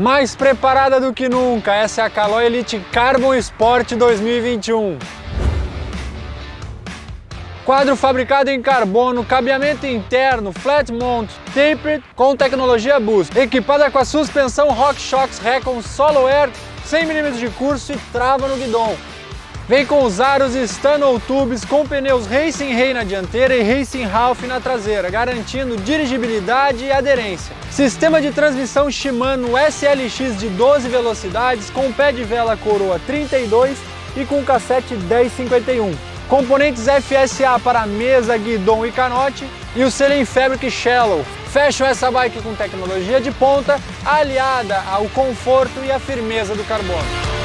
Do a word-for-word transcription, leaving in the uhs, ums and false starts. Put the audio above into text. Mais preparada do que nunca, essa é a Caloi Elite Carbon Sport dois mil e vinte e um. Quadro fabricado em carbono, cabeamento interno, flat mount, tapered, com tecnologia boost. Equipada com a suspensão RockShox Recon Solo Air, cem milímetros de curso e trava no guidão. Vem com os aros Stan's NoTubes com pneus Racing Ray na dianteira e Racing Ralph na traseira, garantindo dirigibilidade e aderência. Sistema de transmissão Shimano S L X de doze velocidades, com pé de vela coroa trinta e dois e com cassete dez cinquenta e um. Componentes F S A para mesa, guidon e canote e o selo em fabric shallow. Fecham essa bike com tecnologia de ponta, aliada ao conforto e à firmeza do carbono.